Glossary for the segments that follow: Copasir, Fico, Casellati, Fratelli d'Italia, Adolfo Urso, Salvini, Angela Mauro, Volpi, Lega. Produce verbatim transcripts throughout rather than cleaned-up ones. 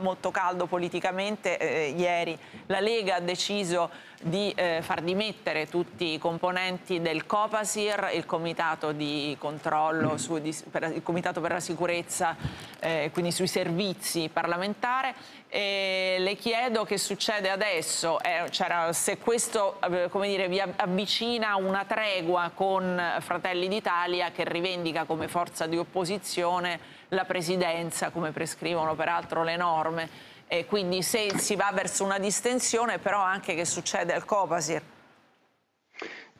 molto caldo politicamente, eh, ieri la Lega ha deciso di eh, far dimettere tutti i componenti del Copasir, il comitato di controllo su, di, per, il comitato per la sicurezza, eh, quindi sui servizi parlamentari. E le chiedo che succede adesso, eh, cioè, se questo, come dire, vi avvicina a una tregua con Fratelli d'Italia, che rivendica come forza di opposizione la presidenza, come prescrivono peraltro le norme, e quindi se si va verso una distensione, però anche che succede al Copasir.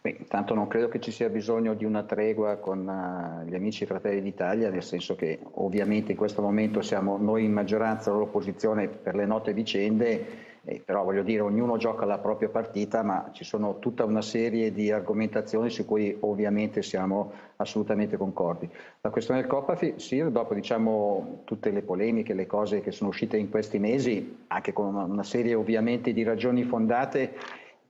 Beh, intanto non credo che ci sia bisogno di una tregua con uh, gli amici Fratelli d'Italia, nel senso che ovviamente in questo momento siamo noi in maggioranza, l'opposizione, per le note vicende, eh, però voglio dire, ognuno gioca la propria partita, ma ci sono tutta una serie di argomentazioni su cui ovviamente siamo assolutamente concordi. La questione del Copasir, dopo diciamo tutte le polemiche, le cose che sono uscite in questi mesi, anche con una serie ovviamente di ragioni fondate,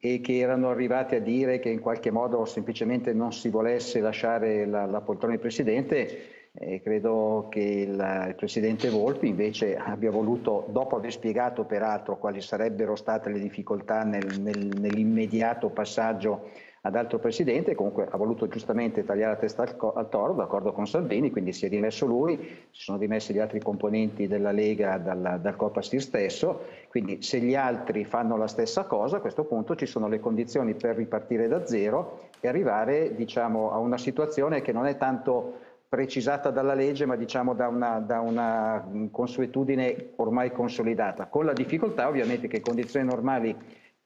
e che erano arrivati a dire che in qualche modo semplicemente non si volesse lasciare la, la poltrona del Presidente, eh, credo che il, il Presidente Volpi invece abbia voluto, dopo aver spiegato peraltro quali sarebbero state le difficoltà nel, nel, nell'immediato passaggio ad altro Presidente, comunque ha voluto giustamente tagliare la testa al, al toro, d'accordo con Salvini, quindi si è dimesso lui, si sono dimessi gli altri componenti della Lega dal, dal Copasir stesso, quindi se gli altri fanno la stessa cosa, a questo punto ci sono le condizioni per ripartire da zero e arrivare, diciamo, a una situazione che non è tanto precisata dalla legge, ma diciamo da una, da una consuetudine ormai consolidata, con la difficoltà ovviamente che in condizioni normali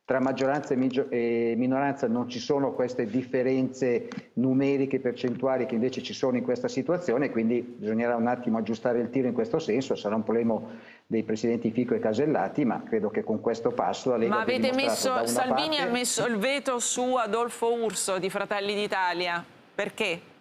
tra maggioranza e minoranza non ci sono queste differenze numeriche, percentuali, che invece ci sono in questa situazione, quindi bisognerà un attimo aggiustare il tiro in questo senso. Sarà un problema dei presidenti Fico e Casellati, ma credo che con questo passo la Lega... Ma avete messo, Salvini parte... ha messo il veto su Adolfo Urso di Fratelli d'Italia, perché?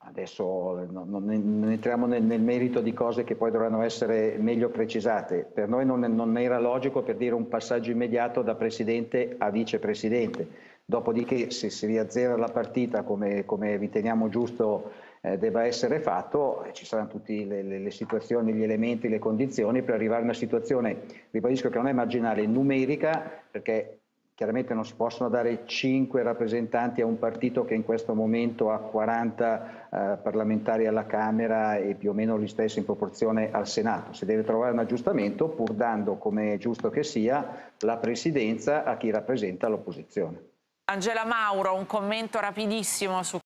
Adesso non entriamo nel, nel merito di cose che poi dovranno essere meglio precisate. Per noi non, non era logico, per dire, un passaggio immediato da presidente a vicepresidente. Dopodiché, se si riazzera la partita come, come riteniamo giusto eh, debba essere fatto, eh, ci saranno tutte le, le, le situazioni, gli elementi, le condizioni per arrivare a una situazione, ribadisco, che non è marginale, numerica, perché chiaramente non si possono dare cinque rappresentanti a un partito che in questo momento ha quaranta eh, parlamentari alla Camera e più o meno gli stessi in proporzione al Senato. Si deve trovare un aggiustamento, pur dando, come è giusto che sia, la presidenza a chi rappresenta l'opposizione. Angela Mauro, un commento rapidissimo su